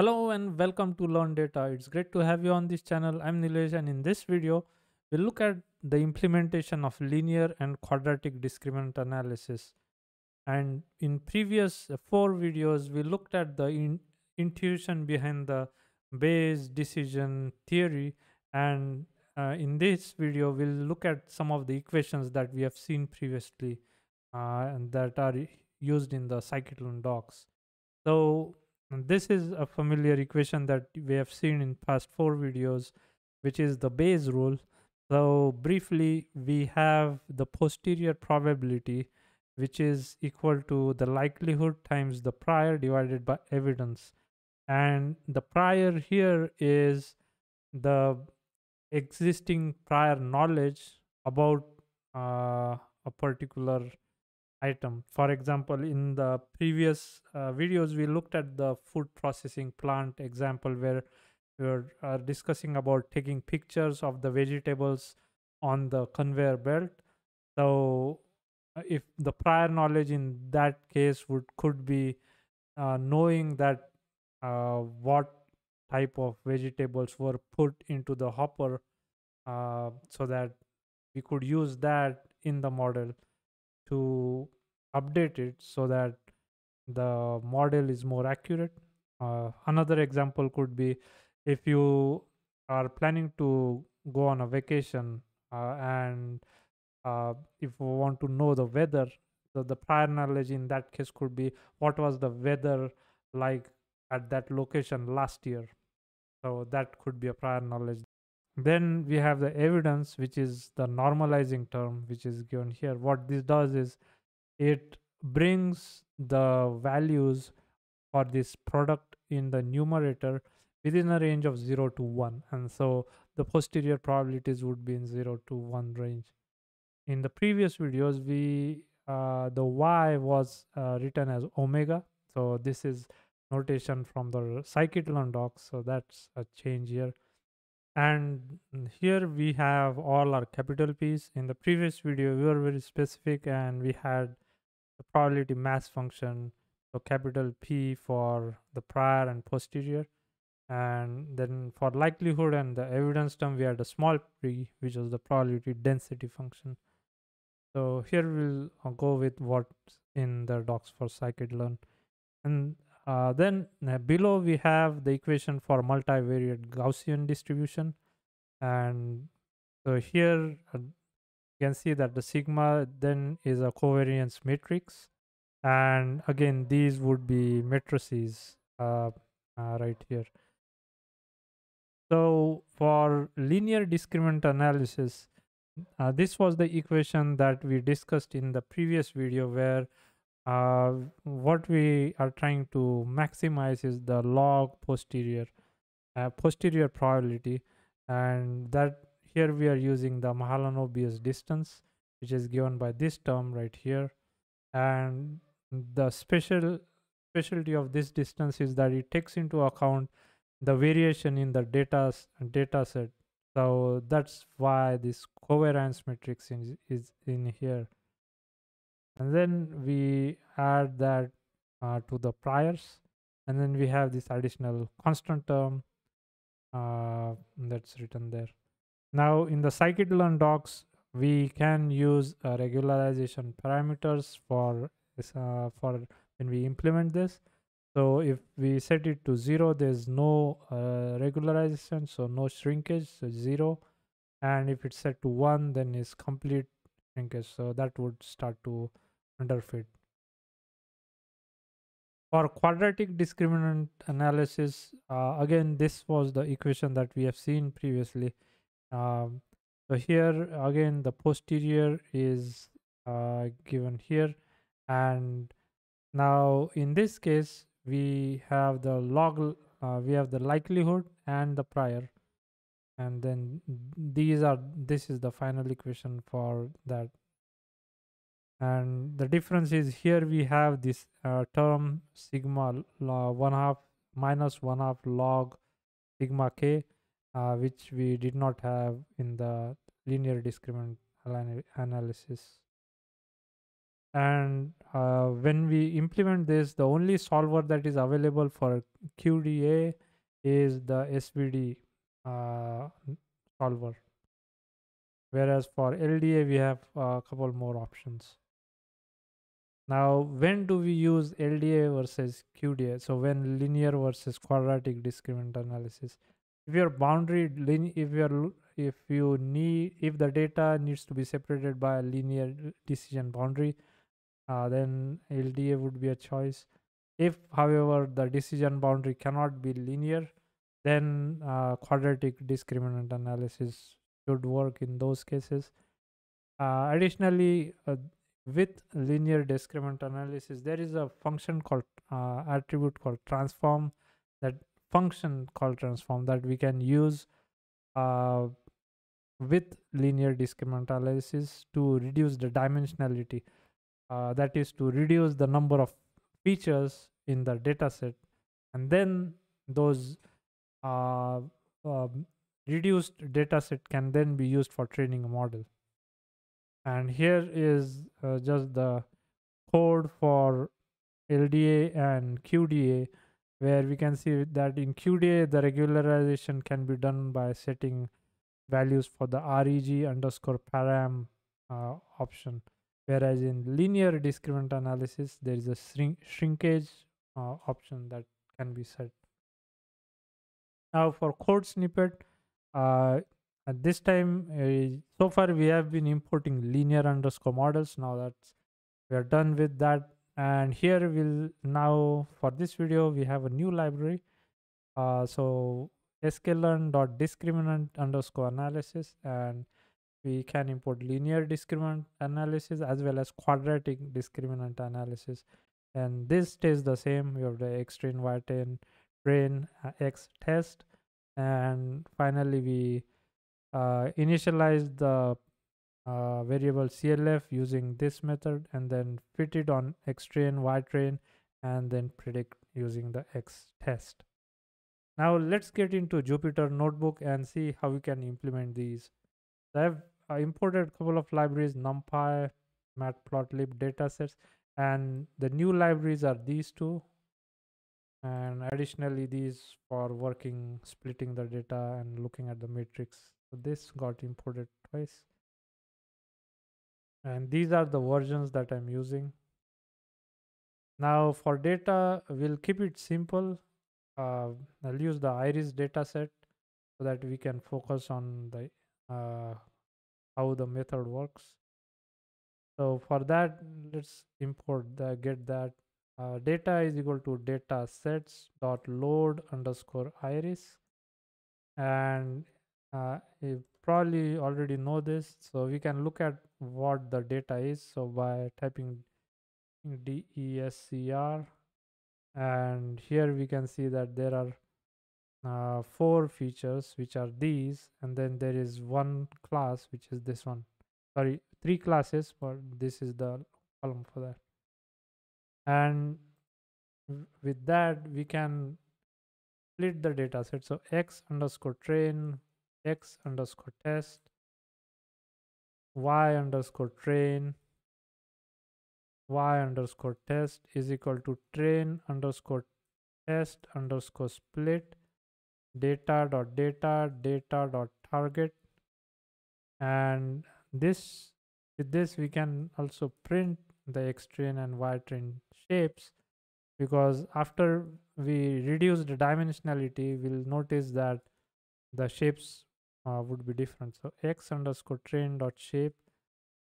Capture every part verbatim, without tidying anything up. Hello and welcome to Learn Data. It's great to have you on this channel. I'm Nilesh, and in this video, we'll look at the implementation of linear and quadratic discriminant analysis. And in previous four videos, we looked at the in intuition behind the Bayes decision theory. And uh, in this video, we'll look at some of the equations that we have seen previously uh, and that are used in the scikit-learn docs. So and this is a familiar equation that we have seen in past four videos, which is the Bayes rule. So briefly, we have the posterior probability, which is equal to the likelihood times the prior divided by evidence. And the prior here is the existing prior knowledge about uh, a particular item. For example, in the previous uh, videos, we looked at the food processing plant example where we were uh, discussing about taking pictures of the vegetables on the conveyor belt. So uh, if the prior knowledge in that case would could be uh, knowing that uh, what type of vegetables were put into the hopper uh, so that we could use that in the model to update it so that the model is more accurate. Uh, another example could be if you are planning to go on a vacation uh, and uh, if you want to know the weather, so the prior knowledge in that case could be what was the weather like at that location last year. So that could be a prior knowledge. Then we have the evidence, which is the normalizing term, which is given here. What this does is it brings the values for this product in the numerator within a range of zero to one. And so the posterior probabilities would be in zero to one range. In the previous videos, we uh, the y was uh, written as omega. So this is notation from the scikit-learn docs. So that's a change here. And here we have all our capital P's. In the previous video, we were very specific and we had the probability mass function, so capital P for the prior and posterior. And then for likelihood and the evidence term, we had a small p, which was the probability density function. So here we'll go with what's in the docs for scikit-learn. And Uh, then uh, below we have the equation for multivariate Gaussian distribution, and so here uh, you can see that the sigma then is a covariance matrix, and again these would be matrices uh, uh, right here. So for linear discriminant analysis, uh, this was the equation that we discussed in the previous video where Uh, what we are trying to maximize is the log posterior uh, posterior probability, and that here we are using the Mahalanobis distance, which is given by this term right here. And the special specialty of this distance is that it takes into account the variation in the data data set. So that's why this covariance matrix is, is in here. And then we add that uh, to the priors, and then we have this additional constant term uh, that's written there. Now in the scikit-learn docs, we can use uh, regularization parameters for uh, for when we implement this. So if we set it to zero, there's no uh, regularization, so no shrinkage, so zero. And if it's set to one, then it's complete shrinkage, so that would start to underfit. For quadratic discriminant analysis, uh, again this was the equation that we have seen previously. Um, so here again the posterior is uh, given here, and now in this case we have the log, uh, we have the likelihood and the prior, and then these are this is the final equation for that. And the difference is here we have this uh, term sigma log one half minus one half log sigma k, uh, which we did not have in the linear discriminant analysis. And uh, when we implement this, the only solver that is available for Q D A is the S V D uh, solver. Whereas for L D A, we have a couple more options. Now, when do we use L D A versus Q D A? So when linear versus quadratic discriminant analysis, if your boundary, if your if you need, if the data needs to be separated by a linear decision boundary, uh, then L D A would be a choice. If, however, the decision boundary cannot be linear, then uh, quadratic discriminant analysis should work in those cases. Uh, additionally, uh, with linear discriminant analysis, there is a function called uh, attribute called transform, that function called transform that we can use uh, with linear discriminant analysis to reduce the dimensionality, uh, that is to reduce the number of features in the data set, and then those uh, uh, reduced data set can then be used for training a model. And here is uh, just the code for L D A and Q D A, where we can see that in Q D A, the regularization can be done by setting values for the reg underscore param uh, option. Whereas in linear discriminant analysis, there is a shrink shrinkage uh, option that can be set. Now for code snippet, uh, at this time, uh, so far we have been importing linear underscore models. Now that we are done with that, and here we'll now for this video we have a new library. Uh, so scikit-learn.discriminant underscore analysis, and we can import linear discriminant analysis as well as quadratic discriminant analysis. And this stays the same. We have the xtrain, ytrain, train, uh, x test, and finally we Uh, initialize the uh, variable C L F using this method, and then fit it on xtrain, ytrain, and then predict using the x test. Now let's get into Jupyter Notebook and see how we can implement these. So I've uh, imported a couple of libraries, NumPy, matplotlib datasets, and the new libraries are these two, and additionally these for working, splitting the data and looking at the matrix. So this got imported twice, and these are the versions that I'm using. Now for data, we'll keep it simple. uh, I'll use the iris dataset so that we can focus on the uh, how the method works. So for that, let's import the get that uh, data is equal to data sets dot load underscore iris, and Uh, you probably already know this, so we can look at what the data is. So by typing descr, and here we can see that there are uh, four features, which are these, and then there is one class, which is this one. Sorry, three classes, but this is the column for that. And with that, we can split the data set. So x underscore train, x underscore test, y underscore train, y underscore test is equal to train underscore test underscore split data dot data data dot target. And this with this we can also print the x train and y train shapes, because after we reduce the dimensionality, we'll notice that the shapes Uh, would be different. So x underscore train dot shape,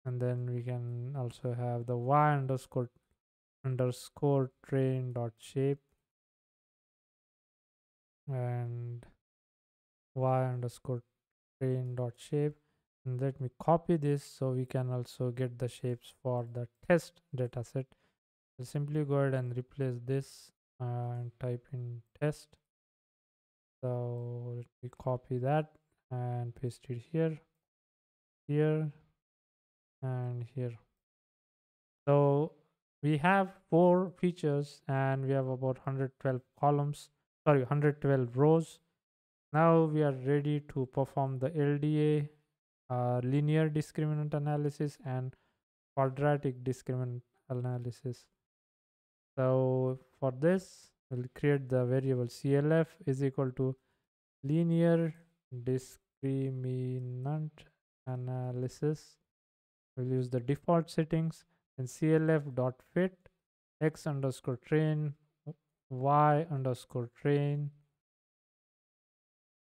and then we can also have the y underscore underscore train dot shape, and y underscore train dot shape. And let me copy this so we can also get the shapes for the test data set. So simply go ahead and replace this uh, and type in test. So let me copy that and paste it here, here, and here. So we have four features, and we have about one hundred twelve columns, sorry, one hundred twelve rows. Now we are ready to perform the L D A, uh, linear discriminant analysis, and quadratic discriminant analysis. So for this, we'll create the variable C L F is equal to linear discriminant analysis. We'll use the default settings and C L F dot fit x underscore train y underscore train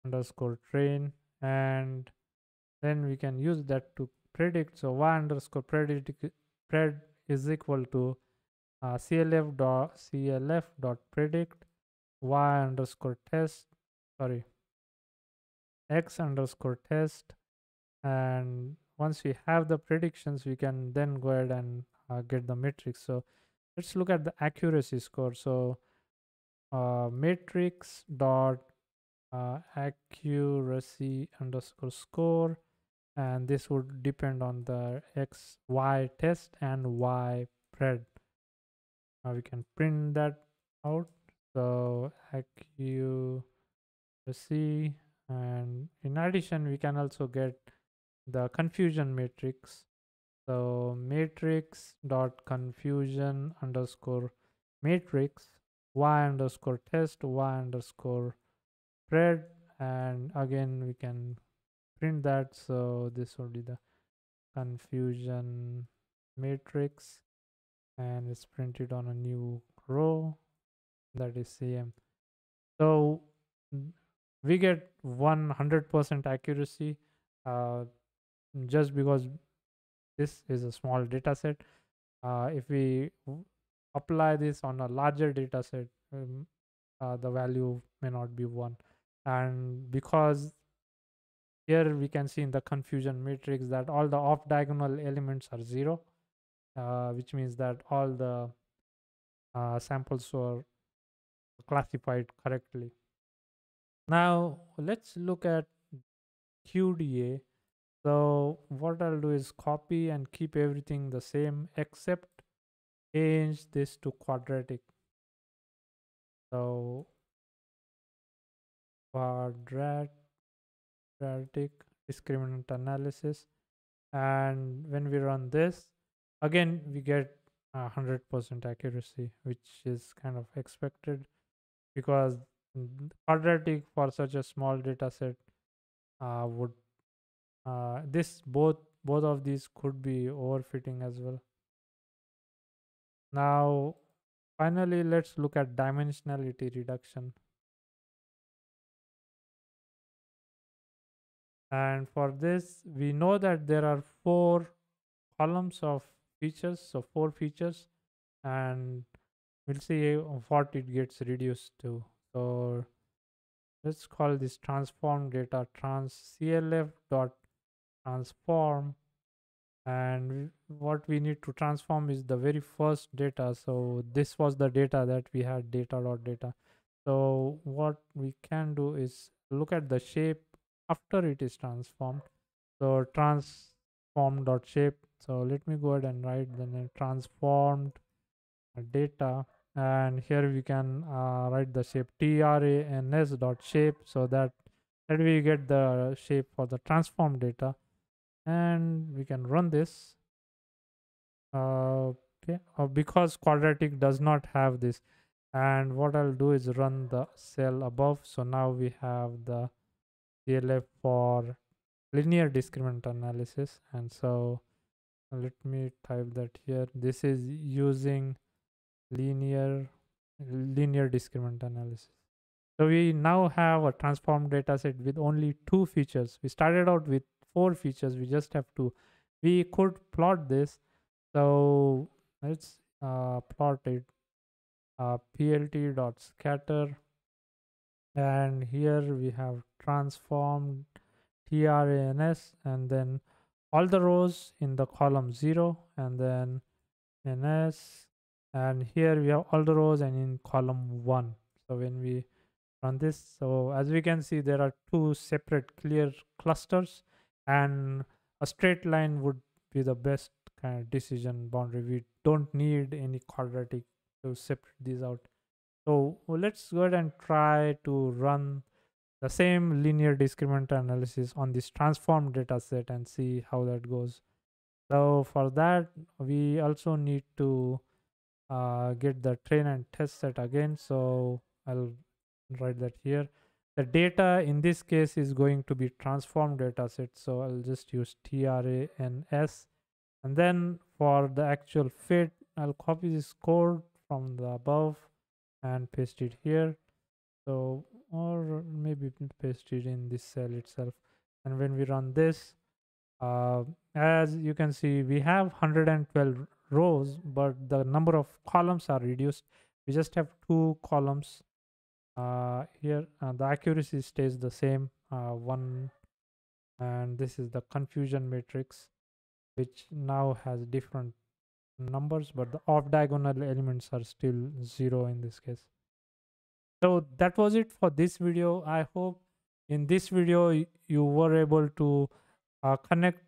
underscore train, and then we can use that to predict. So y underscore predict pred is equal to uh, clf dot clf dot predict y underscore test, sorry, x underscore test. And once we have the predictions, we can then go ahead and uh, get the matrix. So let's look at the accuracy score. So uh, matrix dot uh, accuracy underscore score, and this would depend on the x y test and y pred. Now we can print that out. So accuracy, and in addition we can also get the confusion matrix. So matrix dot confusion underscore matrix y underscore test y underscore pred, and again we can print that. So this will be the confusion matrix, and it's printed on a new row that is same. So we get one hundred percent accuracy uh, just because this is a small data set. Uh, if we apply this on a larger data set, um, uh, the value may not be one, and because here we can see in the confusion matrix that all the off-diagonal elements are zero, uh, which means that all the uh, samples were classified correctly. Now let's look at Q D A. So what I'll do is copy and keep everything the same except change this to quadratic. So quadratic. Quadratic discriminant analysis, and when we run this again we get one hundred percent accuracy, which is kind of expected because quadratic for such a small data set uh, would uh, this both both of these could be overfitting as well. Now finally let's look at dimensionality reduction. And for this, we know that there are four columns of features, so four features, and we'll see what it gets reduced to. So let's call this transform data trans C L F dot transform, and what we need to transform is the very first data. So this was the data that we had, data dot data. So what we can do is look at the shape after it is transformed. So transform dot shape. So let me go ahead and write the name transformed data, and here we can uh, write the shape trans dot shape, so that that we get the shape for the transform data, and we can run this. Uh, okay, uh, because quadratic does not have this, and what I'll do is run the cell above. So now we have the C L F for linear discriminant analysis, and so let me type that here. This is using linear linear discriminant analysis. So we now have a transformed data set with only two features. We started out with four features, we just have two. We could plot this, so let's uh, plot it uh, plt dot scatter, and here we have transformed trans, and then all the rows in the column zero, and then ns, and here we have all the rows and in column one. So when we run this, so as we can see there are two separate clear clusters, and a straight line would be the best kind of decision boundary. We don't need any quadratic to separate these out. So let's go ahead and try to run the same linear discriminant analysis on this transformed data set and see how that goes. So for that, we also need to uh, get the train and test set again. So I'll write that here. The data in this case is going to be transformed data set. So I'll just use T R A N S. And then for the actual fit, I'll copy this code from the above and paste it here. So, or maybe paste it in this cell itself. And when we run this, uh, as you can see, we have one hundred twelve rows, but the number of columns are reduced. We just have two columns uh, here. Uh, the accuracy stays the same, uh, one. And this is the confusion matrix, which now has different numbers, but the off diagonal elements are still zero in this case. So that was it for this video. I hope in this video you were able to uh, connect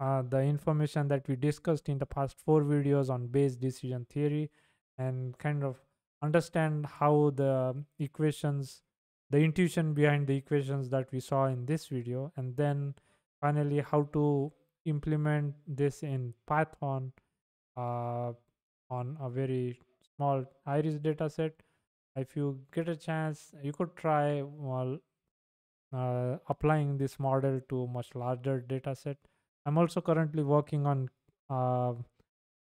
uh, the information that we discussed in the past four videos on Bayes decision theory and kind of understand how the equations, the intuition behind the equations that we saw in this video, and then finally how to implement this in Python uh, on a very small iris dataset. If you get a chance, you could try well, uh, applying this model to a much larger data set. I'm also currently working on uh,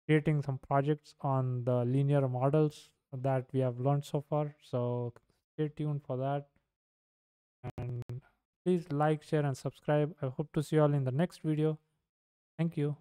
creating some projects on the linear models that we have learned so far. So stay tuned for that. And please like, share, and subscribe. I hope to see you all in the next video. Thank you.